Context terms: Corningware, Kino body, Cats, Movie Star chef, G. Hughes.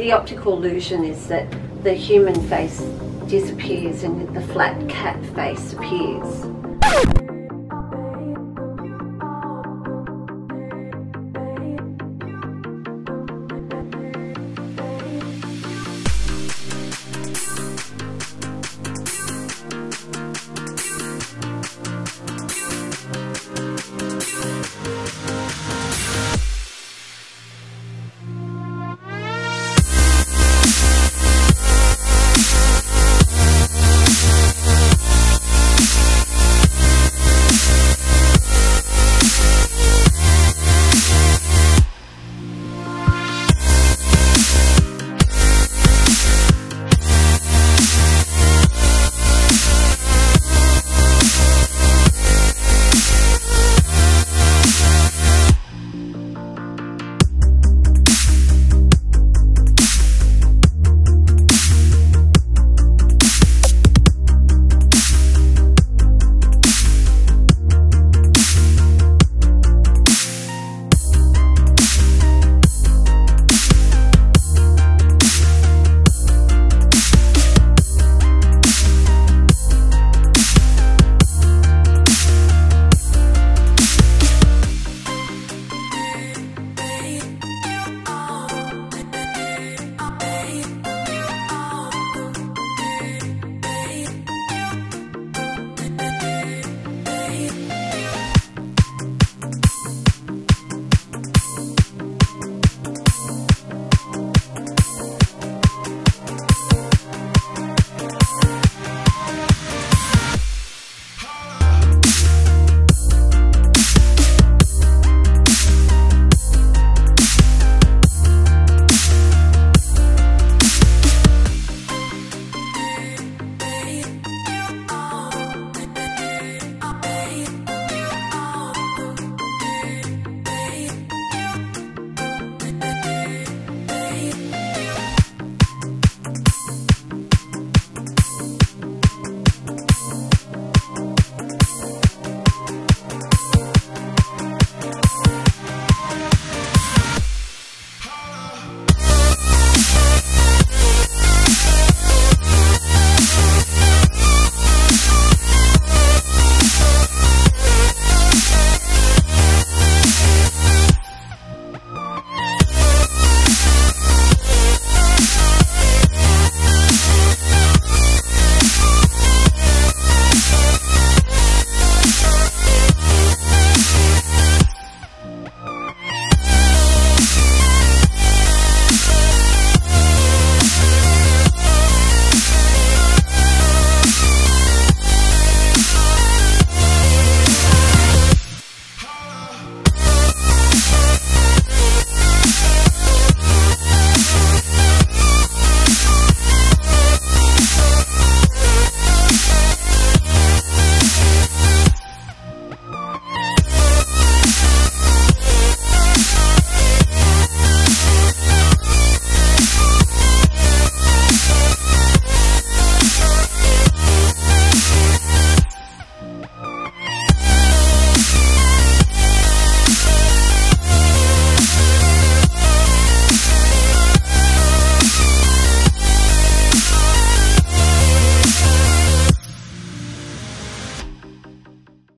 the optical illusion is that the human face disappears and the flat cat face appears.